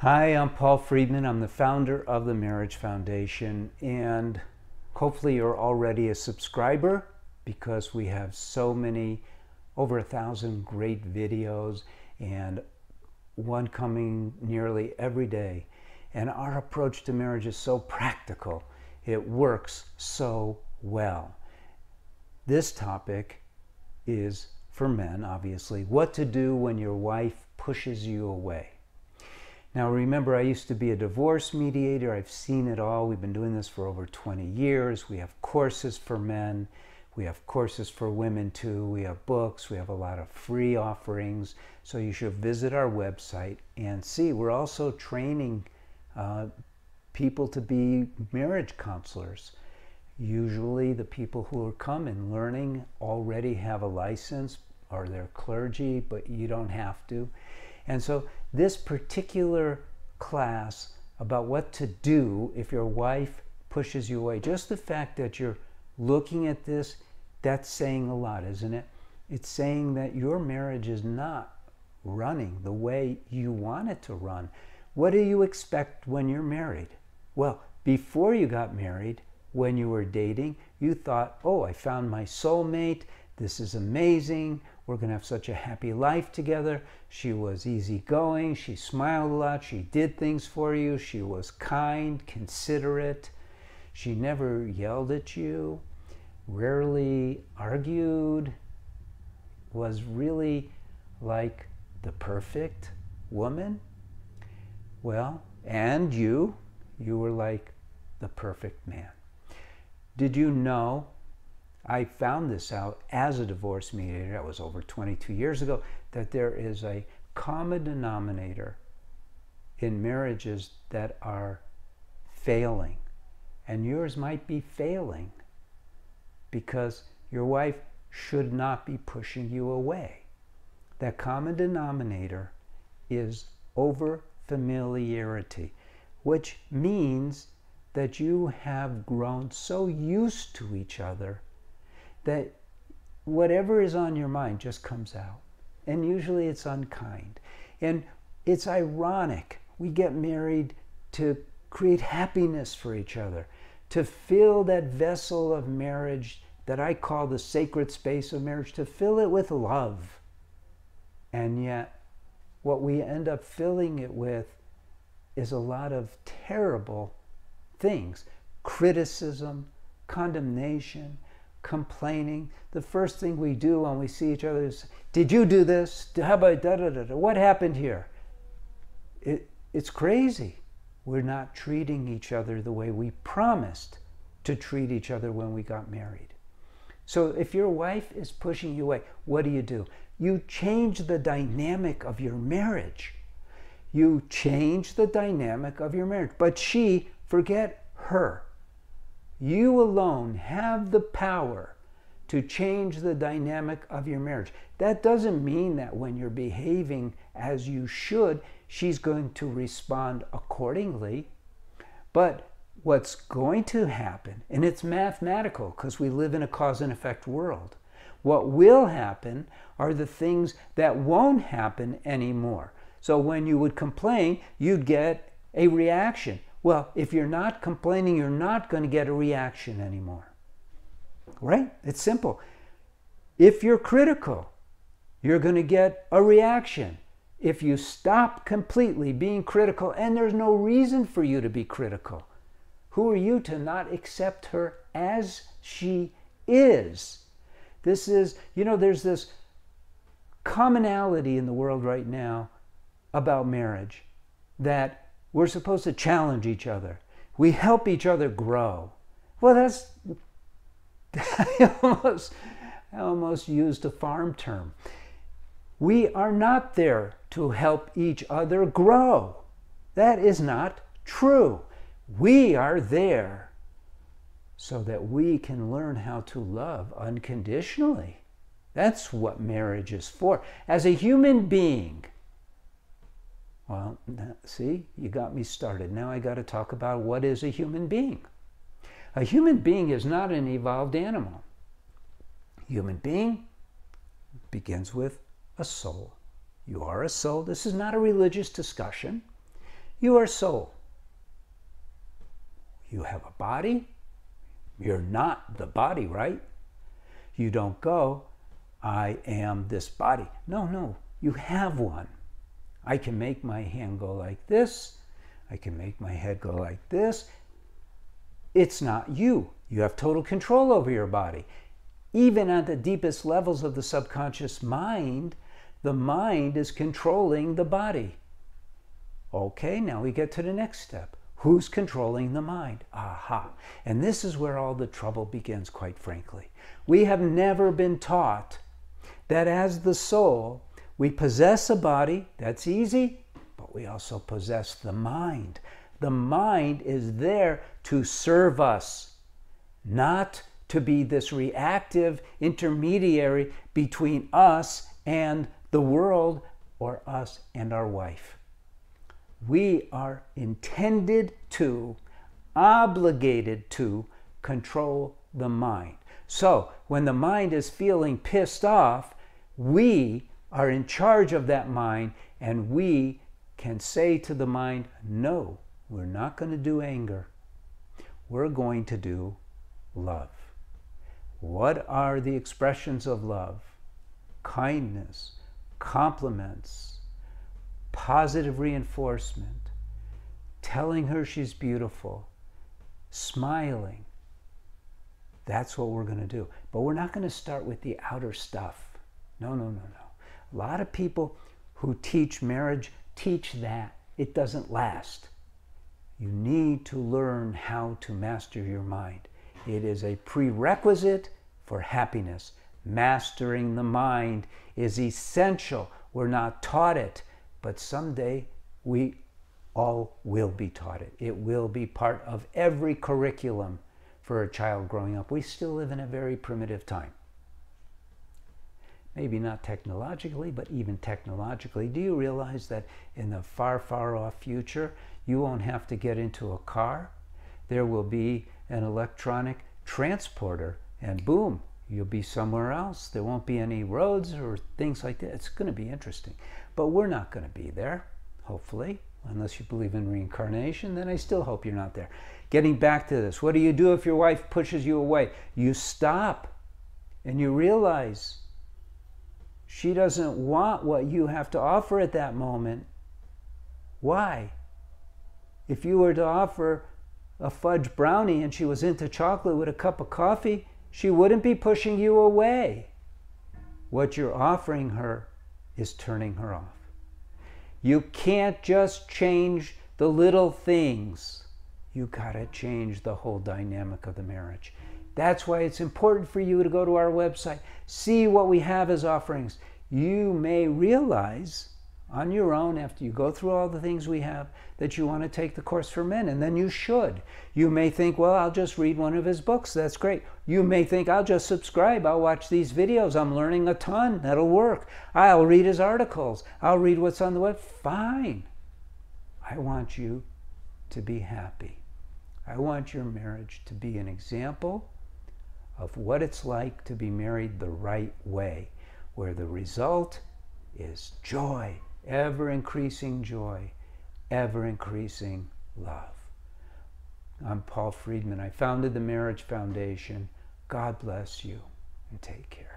Hi, I'm Paul Friedman. I'm the founder of The Marriage Foundation, and hopefully you're already a subscriber because we have so many, over 1,000 great videos and one coming nearly every day. And our approach to marriage is so practical. It works so well. This topic is for men, obviously. What to do when your wife pushes you away. Now remember, I used to be a divorce mediator. I've seen it all. We've been doing this for over 20 years. We have courses for men. We have courses for women too. We have books. We have a lot of free offerings. So you should visit our website and see. We're also training people to be marriage counselors. Usually the people who are coming learning already have a license or they're clergy, but you don't have to. And so this particular class about what to do if your wife pushes you away, just the fact that you're looking at this, that's saying a lot, isn't it? It's saying that your marriage is not running the way you want it to run. What do you expect when you're married? Well, before you got married, when you were dating, you thought, oh, I found my soulmate. This is amazing. We're going to have such a happy life together. She was easygoing. She smiled a lot. She did things for you. She was kind, considerate. She never yelled at you, rarely argued, was really like the perfect woman. Well, and you were like the perfect man. Did you know? I found this out as a divorce mediator, that was over 22 years ago, that there is a common denominator in marriages that are failing. And yours might be failing because your wife should not be pushing you away. That common denominator is over-familiarity, which means that you have grown so used to each other that whatever is on your mind just comes out. And usually it's unkind. And it's ironic. We get married to create happiness for each other, to fill that vessel of marriage that I call the sacred space of marriage, to fill it with love. And yet, what we end up filling it with is a lot of terrible things. Criticism, condemnation, complaining. The first thing we do when we see each other is, did you do this? How about da-da-da-da? What happened here? It's crazy. We're not treating each other the way we promised to treat each other when we got married. So if your wife is pushing you away, what do? You change the dynamic of your marriage. You change the dynamic of your marriage. But she, forget her. You alone have the power to change the dynamic of your marriage. That doesn't mean that when you're behaving as you should, she's going to respond accordingly. But what's going to happen, and it's mathematical because we live in a cause and effect world, what will happen are the things that won't happen anymore. So when you would complain, you'd get a reaction. Well, if you're not complaining, you're not going to get a reaction anymore, right? It's simple. If you're critical, you're going to get a reaction. If you stop completely being critical, and there's no reason for you to be critical, who are you to not accept her as she is? This is, you know, there's this commonality in the world right now about marriage that we're supposed to challenge each other. We help each other grow. Well, that's, I almost used a farm term. We are not there to help each other grow. That is not true. We are there so that we can learn how to love unconditionally. That's what marriage is for. As a human being, well, see, you got me started. Now I got to talk about what is a human being. A human being is not an evolved animal. Human being begins with a soul. You are a soul. This is not a religious discussion. You are soul. You have a body. You're not the body, right? You don't go, I am this body. No, you have one. I can make my hand go like this. I can make my head go like this. It's not you. You have total control over your body. Even at the deepest levels of the subconscious mind, the mind is controlling the body. Okay, now we get to the next step. Who's controlling the mind? Aha. And this is where all the trouble begins, quite frankly. We have never been taught that as the soul, we possess a body. That's easy, but we also possess the mind. The mind is there to serve us, not to be this reactive intermediary between us and the world or us and our wife. We are intended to, obligated to, control the mind. So when the mind is feeling pissed off, we are in charge of that mind, and we can say to the mind, no, we're not going to do anger. We're going to do love. What are the expressions of love? Kindness, compliments, positive reinforcement, telling her she's beautiful, smiling. That's what we're going to do. But we're not going to start with the outer stuff. No. A lot of people who teach marriage teach that. It doesn't last. You need to learn how to master your mind. It is a prerequisite for happiness. Mastering the mind is essential. We're not taught it. But someday we all will be taught it. It will be part of every curriculum for a child growing up. We still live in a very primitive time. Maybe not technologically, but even technologically. Do you realize that in the far, far off future, you won't have to get into a car? There will be an electronic transporter, and boom, you'll be somewhere else. There won't be any roads or things like that. It's going to be interesting. But we're not going to be there, hopefully, unless you believe in reincarnation. Then I still hope you're not there. Getting back to this, what do you do if your wife pushes you away? You stop and you realize she doesn't want what you have to offer at that moment. Why? If you were to offer a fudge brownie and she was into chocolate with a cup of coffee, she wouldn't be pushing you away. What you're offering her is turning her off. You can't just change the little things. You gotta change the whole dynamic of the marriage. That's why it's important for you to go to our website, see what we have as offerings. You may realize on your own, after you go through all the things we have, that you want to take the course for men, and then you should. You may think, well, I'll just read one of his books. That's great. You may think, I'll just subscribe. I'll watch these videos. I'm learning a ton. That'll work. I'll read his articles. I'll read what's on the web. Fine. I want you to be happy. I want your marriage to be an example of what it's like to be married the right way, where the result is joy. Ever-increasing joy, ever-increasing love. I'm Paul Friedman. I founded the Marriage Foundation. God bless you, and take care.